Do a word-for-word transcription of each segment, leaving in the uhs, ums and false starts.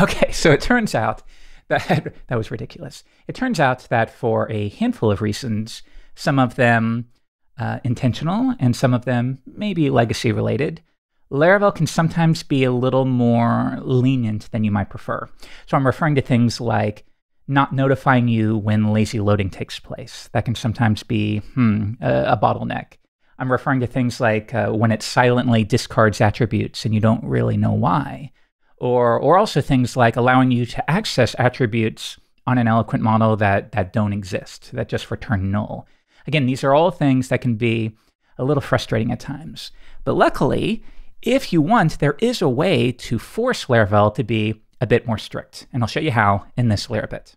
Okay, so it turns out that that was ridiculous. It turns out that for a handful of reasons, some of them uh, intentional and some of them maybe legacy related, Laravel can sometimes be a little more lenient than you might prefer. So I'm referring to things like not notifying you when lazy loading takes place. That can sometimes be hmm, a, a bottleneck. I'm referring to things like uh, when it silently discards attributes and you don't really know why. Or, or also things like allowing you to access attributes on an Eloquent model that, that don't exist, that just return null. Again, these are all things that can be a little frustrating at times. But luckily, if you want, there is a way to force Laravel to be a bit more strict. And I'll show you how in this Larabit.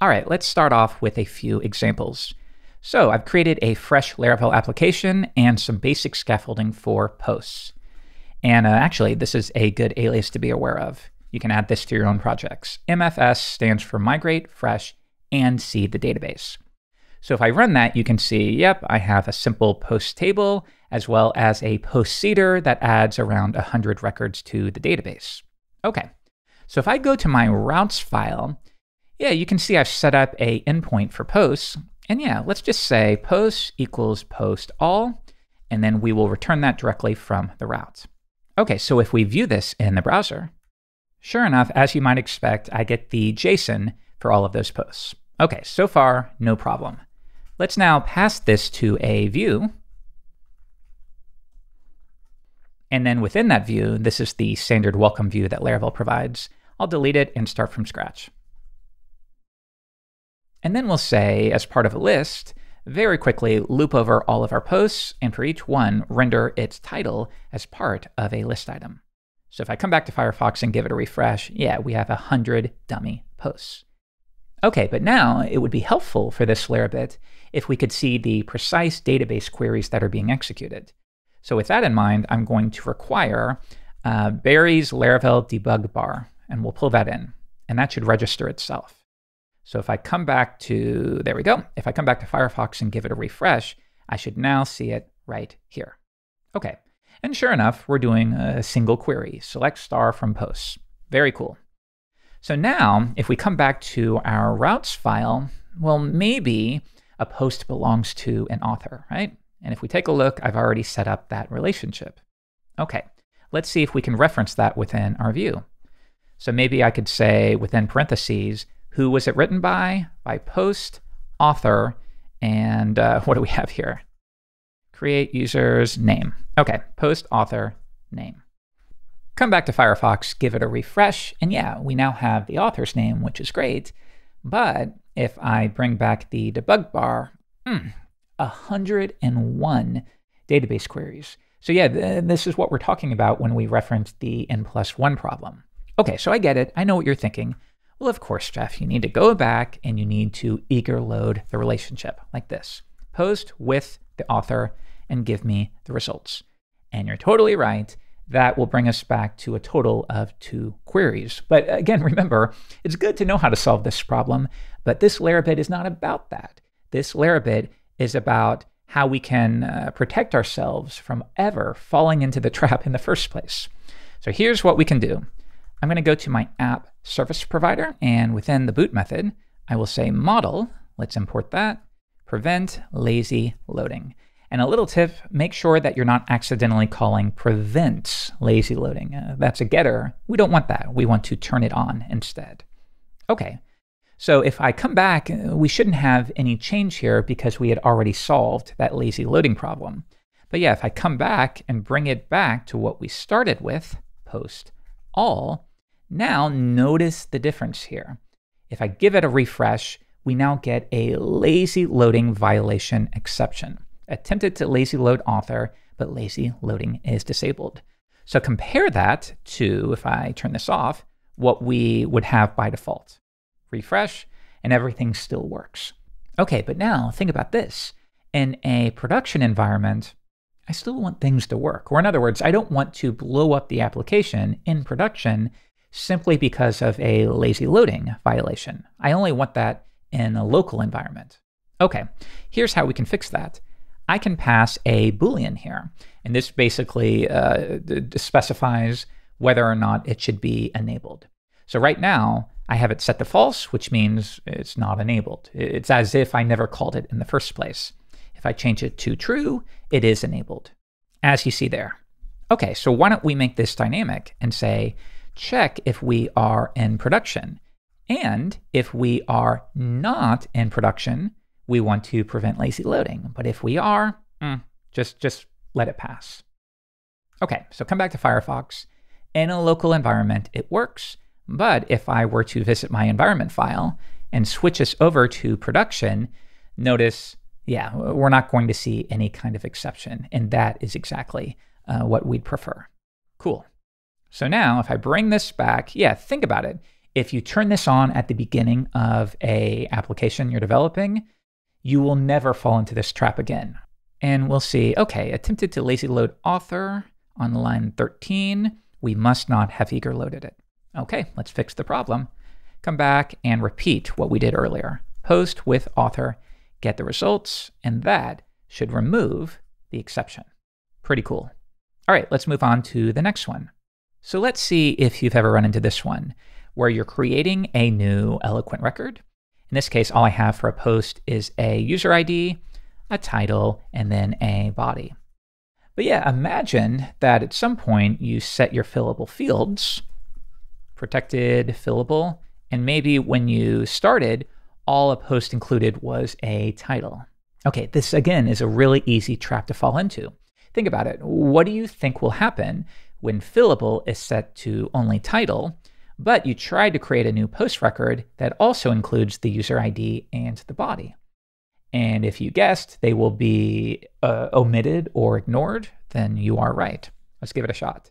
All right, let's start off with a few examples. So I've created a fresh Laravel application and some basic scaffolding for posts. And uh, actually, this is a good alias to be aware of. You can add this to your own projects. M F S stands for migrate, fresh, and seed the database. So if I run that, you can see, yep, I have a simple post table as well as a post seeder that adds around one hundred records to the database. Okay, so if I go to my routes file, yeah, you can see I've set up a endpoint for posts. And yeah, let's just say posts equals post all, and then we will return that directly from the route. Okay, so if we view this in the browser, sure enough, as you might expect, I get the JSON for all of those posts. Okay, so far, no problem. Let's now pass this to a view. And then within that view, this is the standard welcome view that Laravel provides. I'll delete it and start from scratch. And then we'll say, as part of a list, very quickly loop over all of our posts, and for each one, render its title as part of a list item. So if I come back to Firefox and give it a refresh, yeah, we have one hundred dummy posts. Okay, but now it would be helpful for this Larabit if we could see the precise database queries that are being executed. So with that in mind, I'm going to require uh, Barry's Laravel debug bar, and we'll pull that in, and that should register itself. So if I come back to, there we go. If I come back to Firefox and give it a refresh, I should now see it right here. Okay, and sure enough, we're doing a single query, select star from posts. Very cool. So now, if we come back to our routes file, well, maybe a post belongs to an author, right? And if we take a look, I've already set up that relationship. Okay, let's see if we can reference that within our view. So maybe I could say within parentheses, who was it written by? By post, author, and uh, what do we have here? Create user's name. Okay, post, author, name. Come back to Firefox, give it a refresh, and yeah, we now have the author's name, which is great. But if I bring back the debug bar, hmm, one hundred one database queries. So yeah, th this is what we're talking about when we reference the N plus one problem. Okay, so I get it. I know what you're thinking. Well, of course, Jeff, you need to go back and you need to eager load the relationship like this. Post with the author and give me the results. And you're totally right. That will bring us back to a total of two queries. But again, remember, it's good to know how to solve this problem, but this Larabit is not about that. This Larabit is about how we can uh, protect ourselves from ever falling into the trap in the first place. So here's what we can do. I'm going to go to my App Service Provider, and within the boot method, I will say model, let's import that, prevent lazy loading. And a little tip, make sure that you're not accidentally calling prevents lazy loading. Uh, that's a getter. We don't want that. We want to turn it on instead. Okay, so if I come back, we shouldn't have any change here because we had already solved that lazy loading problem. But yeah, if I come back and bring it back to what we started with, post all, now notice the difference here. If I give it a refresh, we now get a lazy loading violation exception. Attempted to lazy load author, but lazy loading is disabled. So compare that to, if I turn this off, what we would have by default. Refresh, and everything still works. Okay, but now think about this. In a production environment, I still want things to work. Or in other words, I don't want to blow up the application in production simply because of a lazy loading violation. I only want that in a local environment. Okay, here's how we can fix that. I can pass a Boolean here, and this basically uh, specifies whether or not it should be enabled. So right now I have it set to false, which means it's not enabled. It's as if I never called it in the first place. If I change it to true, it is enabled, as you see there. Okay, so why don't we make this dynamic and say, check if we are in production. And if we are not in production, we want to prevent lazy loading. But if we are, mm, just, just let it pass. Okay, so come back to Firefox. In a local environment, it works. But if I were to visit my environment file and switch us over to production, notice, yeah, we're not going to see any kind of exception. And that is exactly uh, what we'd prefer. Cool. So now if I bring this back, yeah, think about it. If you turn this on at the beginning of a application you're developing, you will never fall into this trap again. And we'll see, okay, attempted to lazy load author on line thirteen. We must not have eager loaded it. Okay, let's fix the problem. Come back and repeat what we did earlier. Post with author, get the results, and that should remove the exception. Pretty cool. All right, let's move on to the next one. So let's see if you've ever run into this one, where you're creating a new Eloquent record. In this case, all I have for a post is a user I D, a title, and then a body. But yeah, imagine that at some point you set your fillable fields, protected, fillable, and maybe when you started, all a post included was a title. Okay, this again is a really easy trap to fall into. Think about it. What do you think will happen when fillable is set to only title, but you tried to create a new post record that also includes the user I D and the body? And if you guessed they will be uh, omitted or ignored, then you are right. Let's give it a shot.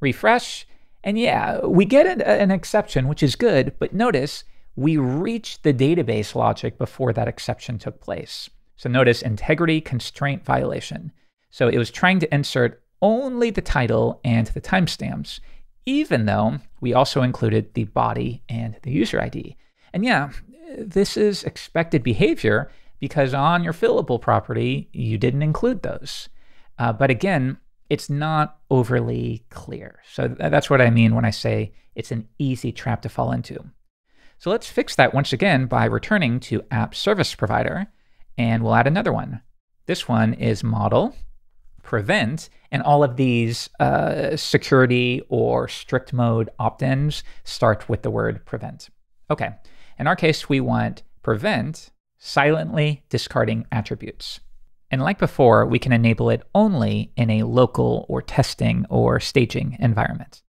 Refresh. And yeah, we get an, an exception, which is good, but notice we reached the database logic before that exception took place. So notice integrity constraint violation. So it was trying to insert only the title and the timestamps, even though we also included the body and the user I D. And yeah, this is expected behavior because on your fillable property, you didn't include those. Uh, but again, it's not overly clear. So that's what I mean when I say it's an easy trap to fall into. So let's fix that once again by returning to App Service Provider, and we'll add another one. This one is model, prevent, and all of these uh, security or strict mode opt-ins start with the word prevent. Okay, in our case, we want prevent silently discarding attributes. And like before, we can enable it only in a local or testing or staging environment.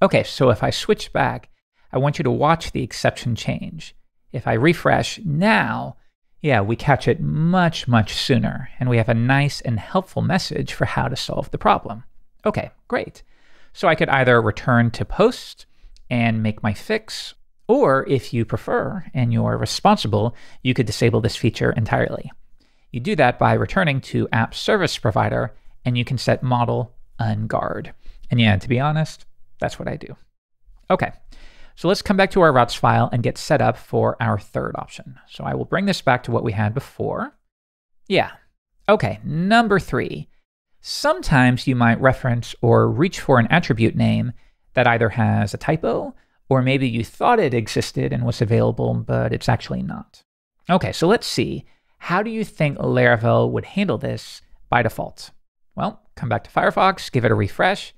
Okay, so if I switch back, I want you to watch the exception change. If I refresh now, yeah, we catch it much, much sooner, and we have a nice and helpful message for how to solve the problem. Okay, great. So I could either return to post and make my fix, or if you prefer and you're responsible, you could disable this feature entirely. You do that by returning to App Service Provider, and you can set model unguard. And yeah, to be honest, that's what I do. Okay, so let's come back to our routes file and get set up for our third option. So I will bring this back to what we had before. Yeah, okay, number three. Sometimes you might reference or reach for an attribute name that either has a typo, or maybe you thought it existed and was available, but it's actually not. Okay, so let's see. How do you think Laravel would handle this by default? Well, come back to Firefox, give it a refresh.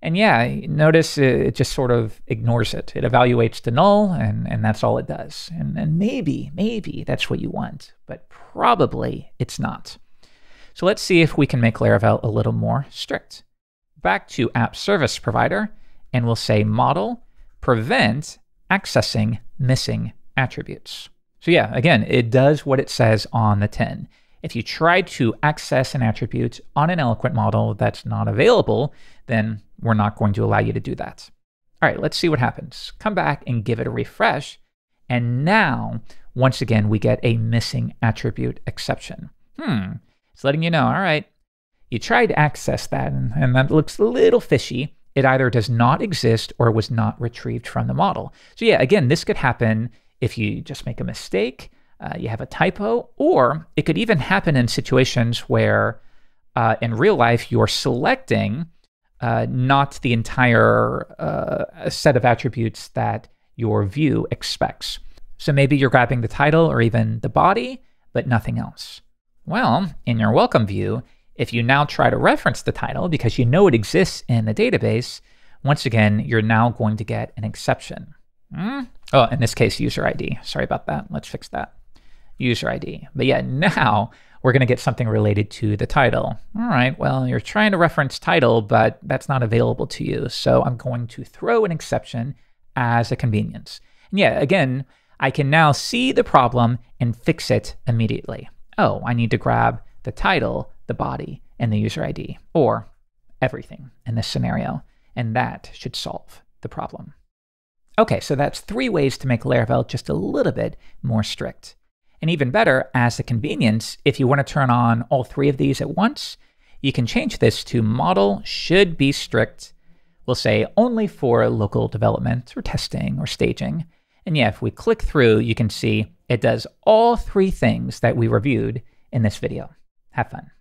And yeah, notice it just sort of ignores it. It evaluates the null, and, and that's all it does. And, and maybe, maybe that's what you want, but probably it's not. So let's see if we can make Laravel a little more strict. Back to App Service Provider, and we'll say model prevent accessing missing attributes. So yeah, again, it does what it says on the tin. If you try to access an attribute on an Eloquent model that's not available, then we're not going to allow you to do that. All right, let's see what happens. Come back and give it a refresh. And now, once again, we get a missing attribute exception. Hmm, it's letting you know, all right, you tried to access that, and, and that looks a little fishy. It either does not exist or was not retrieved from the model. So yeah, again, this could happen if you just make a mistake, uh, you have a typo, or it could even happen in situations where uh, in real life, you're selecting uh, not the entire uh, set of attributes that your view expects. So maybe you're grabbing the title or even the body, but nothing else. Well, in your welcome view, if you now try to reference the title because you know it exists in the database, once again, you're now going to get an exception. Mm? Oh, in this case, user I D. Sorry about that. Let's fix that. User I D. But yeah, now we're going to get something related to the title. All right, well, you're trying to reference title, but that's not available to you. So I'm going to throw an exception as a convenience. And yeah, again, I can now see the problem and fix it immediately. Oh, I need to grab the title, the body, and the user I D, or everything in this scenario. And that should solve the problem. Okay, so that's three ways to make Laravel just a little bit more strict. And even better, as a convenience, if you want to turn on all three of these at once, you can change this to model should be strict. We'll say only for local development or testing or staging. And yeah, if we click through, you can see it does all three things that we reviewed in this video. Have fun.